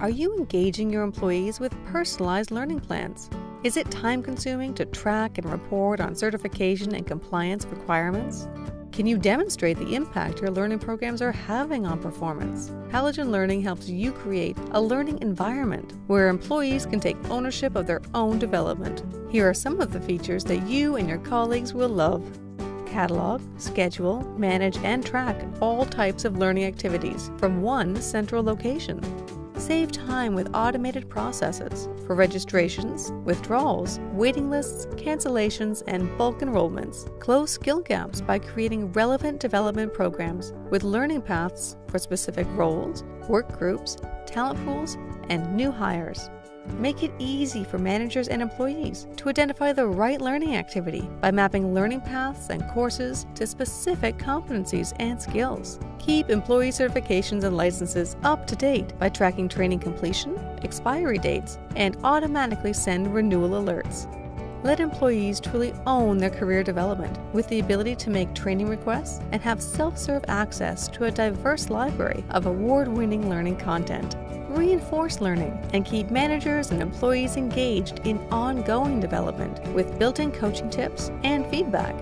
Are you engaging your employees with personalized learning plans? Is it time-consuming to track and report on certification and compliance requirements? Can you demonstrate the impact your learning programs are having on performance? Halogen Learning helps you create a learning environment where employees can take ownership of their own development. Here are some of the features that you and your colleagues will love. Catalog, schedule, manage, and track all types of learning activities from one central location. Save time with automated processes for registrations, withdrawals, waiting lists, cancellations, and bulk enrollments. Close skill gaps by creating relevant development programs with learning paths for specific roles, work groups, talent pools, and new hires. Make it easy for managers and employees to identify the right learning activity by mapping learning paths and courses to specific competencies and skills. Keep employee certifications and licenses up to date by tracking training completion, expiry dates, and automatically send renewal alerts. Let employees truly own their career development with the ability to make training requests and have self-serve access to a diverse library of award-winning learning content. Reinforce learning and keep managers and employees engaged in ongoing development with built-in coaching tips and feedback.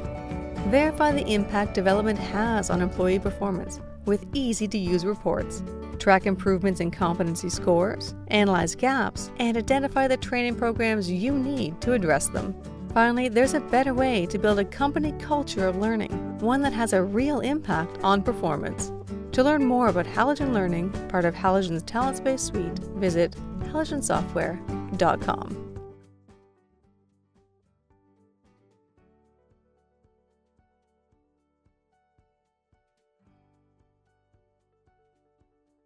Verify the impact development has on employee performance with easy-to-use reports. Track improvements in competency scores, analyze gaps, and identify the training programs you need to address them. Finally, there's a better way to build a company culture of learning, one that has a real impact on performance. To learn more about Halogen Learning, part of Halogen's TalentSpace suite, visit halogensoftware.com.